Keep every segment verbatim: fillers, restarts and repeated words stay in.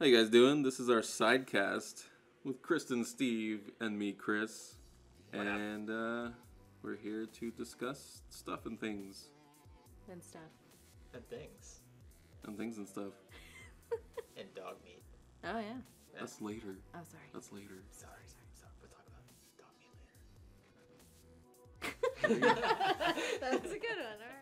How you guys doing? This is our sidecast with Kristen Steve and me, Chris. What and uh, we're here to discuss stuff and things. And stuff. And things. And things and stuff. And dog meat. Oh, yeah. That's later. Oh, sorry. That's later. Sorry, sorry, sorry. We'll talk about dog meat later. That was a good one. All right.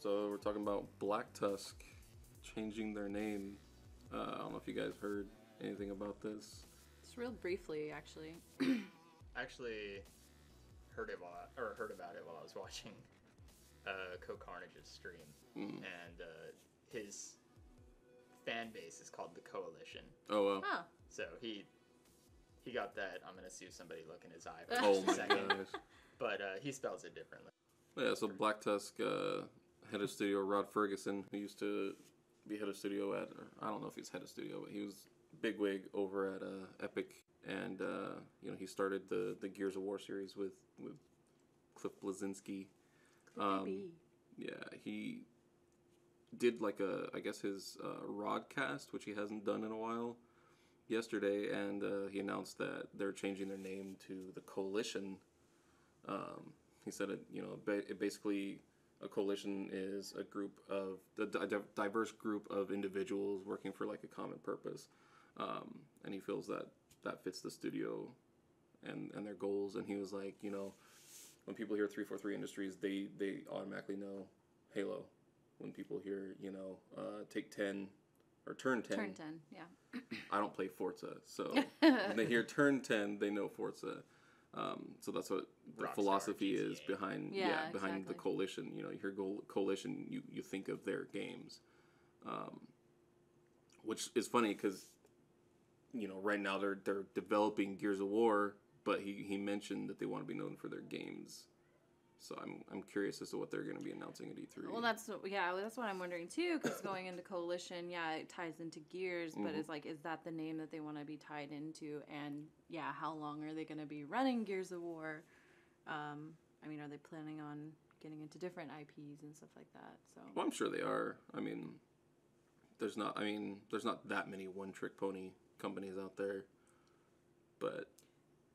So we're talking about Black Tusk changing their name. Uh, I don't know if you guys heard anything about this. Just real briefly, actually. Actually, heard about or heard about it while I was watching uh, Co-Carnage's stream, mm. and uh, his fan base is called The Coalition. Oh wow! Huh. So he he got that. I'm gonna see if somebody look in his eye for oh just a second. Gosh. But uh, he spells it differently. Yeah. So Black Tusk. Uh, Head of studio Rod Ferguson, who used to be head of studio at, or I don't know if he's head of studio, but he was bigwig over at uh, Epic, and uh, you know he started the the Gears of War series with with Cliff Bleszinski. Um, yeah, he did like a I guess his uh, Rodcast, which he hasn't done in a while, yesterday, and uh, he announced that they're changing their name to The Coalition. Um, he said it, you know, ba it basically. A coalition is a group of a diverse group of individuals working for like a common purpose, um, and he feels that that fits the studio and and their goals. And he was like, you know, when people hear three forty-three Industries, they they automatically know Halo. When people hear, you know, uh, Take ten or Turn ten, Turn ten, yeah. I don't play Forza, so when they hear Turn ten, they know Forza. Um, so that's what the Rockstar philosophy G T A. Is behind, yeah, yeah behind exactly. The Coalition. You know, you hear go Coalition, you, you think of their games, um, which is funny because, you know, right now they're they're developing Gears of War, but he he mentioned that they want to be known for their games. So I'm I'm curious as to what they're going to be announcing at E three. Well, that's yeah, that's what I'm wondering too. Because going into Coalition, yeah, it ties into Gears, but mm-hmm. it's like, is that the name that they want to be tied into? And yeah, how long are they going to be running Gears of War? Um, I mean, are they planning on getting into different I Ps and stuff like that? So well, I'm sure they are. I mean, there's not. I mean, there's not that many one-trick pony companies out there, but.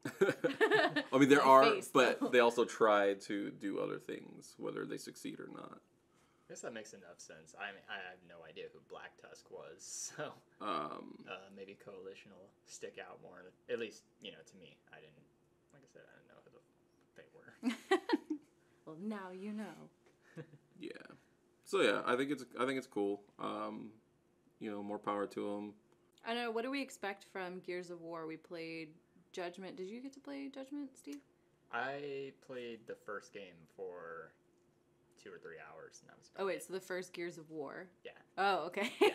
I mean, there are, face, but though. They also try to do other things, whether they succeed or not. I guess that makes enough sense. I mean, I have no idea who Black Tusk was, so um, uh, maybe Coalition will stick out more. At least, you know, to me, I didn't. Like I said, I didn't know who the, they were. Well, now you know. Yeah. So yeah, I think it's I think it's cool. Um, you know, more power to them. I know. What do we expect from Gears of War? We played. Judgment. Did you get to play Judgment, Steve? I played the first game for two or three hours. And that was oh, wait, it. So the first Gears of War? Yeah. Oh, okay. Yeah.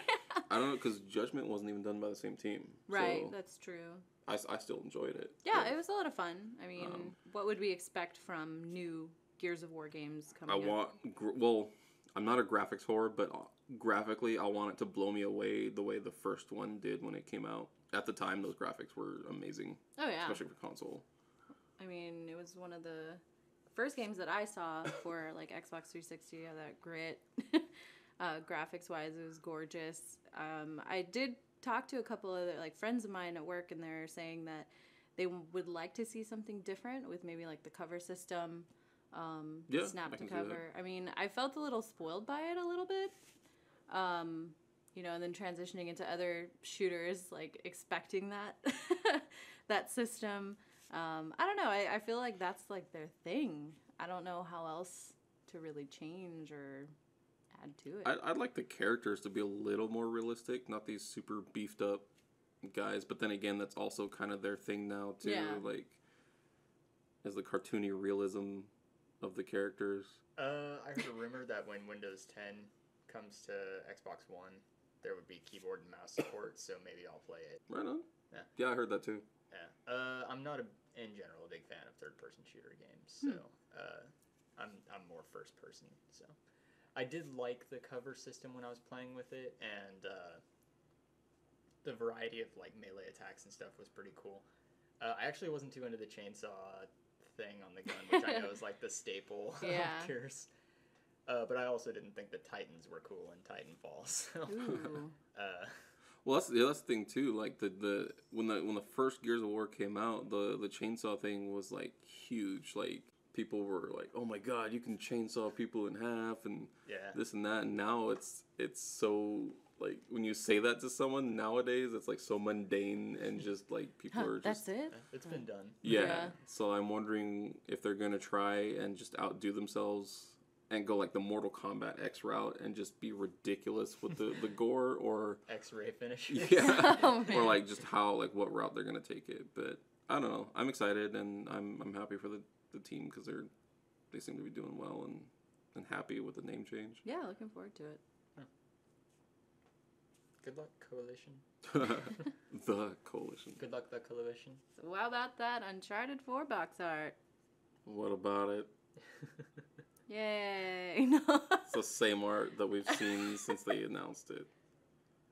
I don't know, because Judgment wasn't even done by the same team. Right, so that's true. I, I still enjoyed it. Yeah, but it was a lot of fun. I mean, um, what would we expect from new Gears of War games coming I want, up? Well, I'm not a graphics whore, but graphically, I want it to blow me away the way the first one did when it came out. At the time, those graphics were amazing. Oh, yeah. Especially for console. I mean, it was one of the first games that I saw for, like, Xbox three sixty, that grit. uh, graphics-wise, it was gorgeous. Um, I did talk to a couple of, like, friends of mine at work, and they're saying that they would like to see something different with maybe, like, the cover system, um, yeah, snap to cover. I mean, I felt a little spoiled by it a little bit. Um... You know, and then transitioning into other shooters, like expecting that that system. Um, I don't know. I, I feel like that's like their thing. I don't know how else to really change or add to it. I, I'd like the characters to be a little more realistic, not these super beefed up guys. But then again, that's also kind of their thing now too. Yeah. Like, as the cartoony realism of the characters. Uh, I heard a rumor that when Windows ten comes to Xbox One. There would be keyboard and mouse support, so maybe I'll play it. Right on. Yeah, yeah I heard that too. Yeah, uh, I'm not, a, in general, a big fan of third-person shooter games, so hmm. uh, I'm I'm more first-person. So, I did like the cover system when I was playing with it, and uh, the variety of like melee attacks and stuff was pretty cool. Uh, I actually wasn't too into the chainsaw thing on the gun, which I know is like the staple. Yeah. Of Gears. Uh, but I also didn't think the Titans were cool in Titanfall. So. Ooh. uh, well, that's the other thing too. Like the, the when the when the first Gears of War came out, the the chainsaw thing was like huge. Like people were like, "Oh my God, you can chainsaw people in half," and yeah. this and that. And now it's it's so. Like, when you say that to someone nowadays, it's, like, so mundane and just, like, people huh, are just... That's it? It's been done. Yeah. yeah. So I'm wondering if they're going to try and just outdo themselves and go, like, the Mortal Kombat X route and just be ridiculous with the, the gore or... X-ray finish. Yeah. oh, or, like, just how, like, what route they're going to take it. But I don't know. I'm excited, and I'm I'm happy for the, the team because they're they seem to be doing well and, and happy with the name change. Yeah, looking forward to it. Good luck, Coalition. The Coalition. Good luck, The Coalition. So how about that Uncharted four box art? What about it? Yay. No. It's the same art that we've seen since they announced it.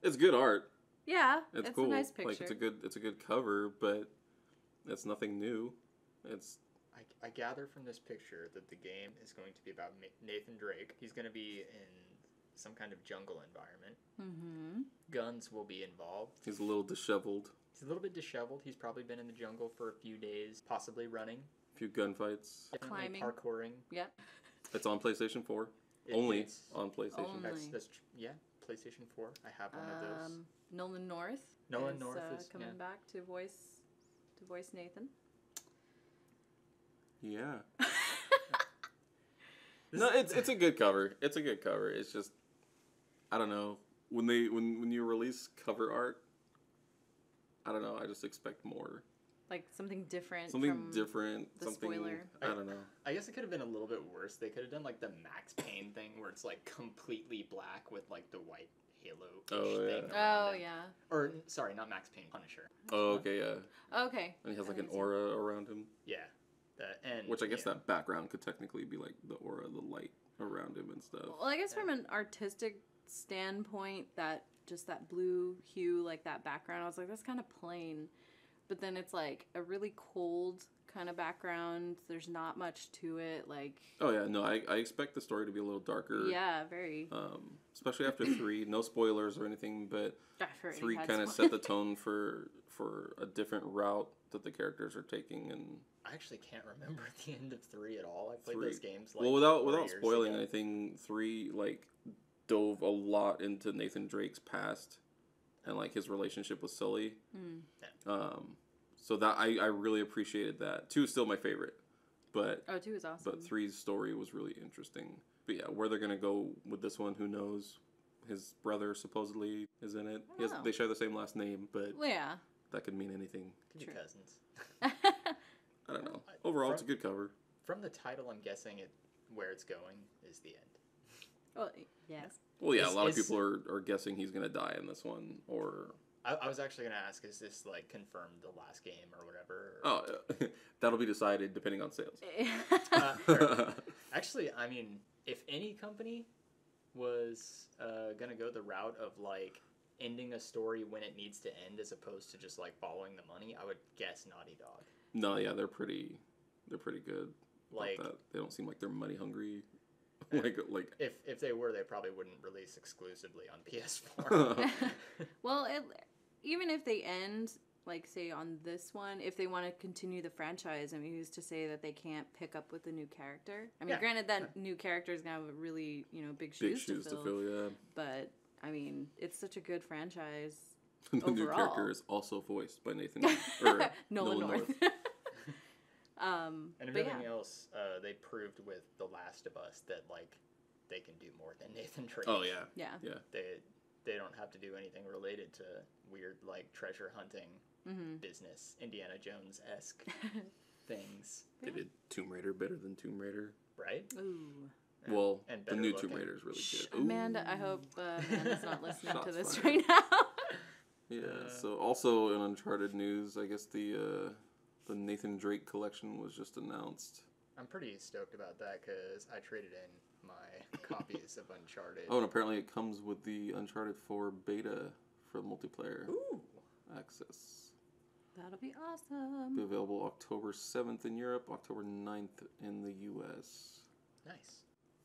It's good art. Yeah, it's, it's cool. a nice picture. Like, it's a good, it's a good cover, but it's nothing new. It's... I, I gather from this picture that the game is going to be about Nathan Drake. He's going to be in... some kind of jungle environment. Mm-hmm. Guns will be involved. He's a little disheveled. He's a little bit disheveled. He's probably been in the jungle for a few days, possibly running. A few gunfights. Climbing. Parkouring. Yeah. It's on PlayStation Four. It Only is. on PlayStation. Only. That's, that's tr- yeah, PlayStation Four. I have one um, of those. Nolan North. Nolan is, North uh, is coming yeah. back to voice, to voice Nathan. Yeah. no, it's it's a good cover. It's a good cover. It's just. I don't know when they when, when you release cover art. I don't know. I just expect more. Like something different. Something from different. The something, spoiler. I, I don't know. I guess it could have been a little bit worse. They could have done like the Max Payne thing, where it's like completely black with like the white Halo oh, yeah. thing. Oh it. yeah. Or sorry, not Max Payne, Punisher. Oh okay yeah. Oh, okay. And he has like an aura so. around him. Yeah. Uh, and, Which I guess yeah. that background could technically be like the aura, the light around him and stuff. Well, I guess yeah. from an artistic standpoint, that just that blue hue, like that background, I was like, that's kind of plain. But then it's like a really cold kind of background. There's not much to it. Like oh yeah, no, I I expect the story to be a little darker. Yeah, very. Um, especially after three, no spoilers or anything, but three kind of set the tone for for a different route that the characters are taking and. I actually can't remember the end of three at all. I played three. those games like well without without spoiling ago. anything. Three like dove a lot into Nathan Drake's past and like his relationship with Sully. Mm. Yeah. Um, so that I, I really appreciated that. Two is still my favorite, but oh two is awesome. But three's story was really interesting. But yeah, where they're gonna go with this one, who knows? His brother supposedly is in it. He has, they share the same last name, but well, yeah, that could mean anything. Could be cousins. I don't know. Overall, from, it's a good cover. From the title, I'm guessing it where it's going is the end. Well, yes. Well, yeah, is, a lot is, of people are, are guessing he's going to die in this one, or... I, I was actually going to ask, is this, like, confirmed the last game or whatever? Or... Oh, uh, that'll be decided depending on sales. uh, or, actually, I mean, if any company was uh, going to go the route of, like, ending a story when it needs to end as opposed to just, like, following the money, I would guess Naughty Dog. No, yeah, they're pretty, they're pretty good. Like that. They don't seem like they're money hungry. like like if if they were, they probably wouldn't release exclusively on P S four. well, it, even if they end, like say on this one, if they want to continue the franchise, I mean, who's to say that they can't pick up with a new character? I mean, yeah. granted that new character is gonna have a really you know big shoes, big shoes to fill, to fill yeah. But I mean, it's such a good franchise. the overall. New character is also voiced by Nathan or Nolan North. North. Um, and if anything yeah. else, uh, they proved with The Last of Us that like they can do more than Nathan Drake. Oh yeah, yeah, yeah. They they don't have to do anything related to weird like treasure hunting mm-hmm. business, Indiana Jones esque things. They did Tomb Raider better than Tomb Raider, right? Ooh. And, well, and the new looking. Tomb Raider is really Shh, good. Ooh. Amanda, I hope uh, Amanda's not listening Shots to this fired. right now. Yeah, so also in Uncharted news, I guess the uh, the Nathan Drake collection was just announced. I'm pretty stoked about that because I traded in my copies of Uncharted. Oh, and apparently it comes with the Uncharted four beta for multiplayer Ooh. access. That'll be awesome. It'll be available October seventh in Europe, October ninth in the U S. Nice.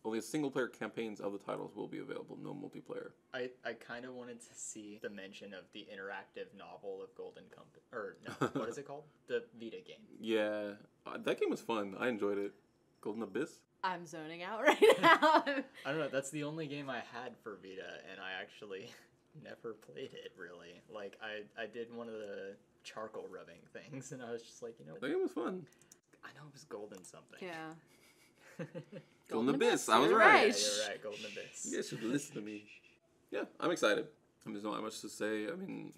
Only single-player campaigns of the titles will be available, no multiplayer. I, I kind of wanted to see the mention of the interactive novel of Golden Compass. Or, no, what is it called? The Vita game. Yeah. Uh, that game was fun. I enjoyed it. Golden Abyss? I'm zoning out right now. I don't know. That's the only game I had for Vita, and I actually never played it, really. Like, I, I did one of the charcoal rubbing things, and I was just like, you know. That game was fun. I know it was Golden something. Yeah. Golden Abyss. Abyss. I was you're right. right. Yeah, you're right. Golden Abyss. You guys should listen to me. Yeah, I'm excited. I mean, there's not much to say. I mean,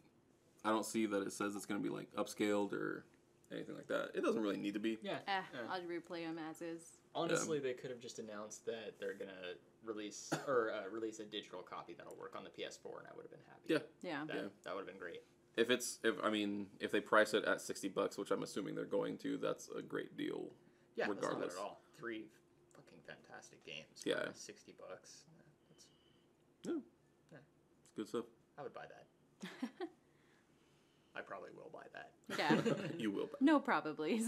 I don't see that it says it's going to be like upscaled or anything like that. It doesn't really need to be. Yeah. Eh, yeah. I'll replay them as is. Honestly, yeah. They could have just announced that they're going to release or uh, release a digital copy that'll work on the P S four, and I would have been happy. Yeah. Yeah. That, yeah. that would have been great. If it's, if I mean, if they price it at sixty bucks, which I'm assuming they're going to, that's a great deal. Yeah, regardless. That's not at all. Three fucking fantastic games. Yeah. sixty bucks. Yeah, that's, yeah. yeah. It's good stuff. I would buy that. I probably will buy that. Yeah. You will buy that. No, probably.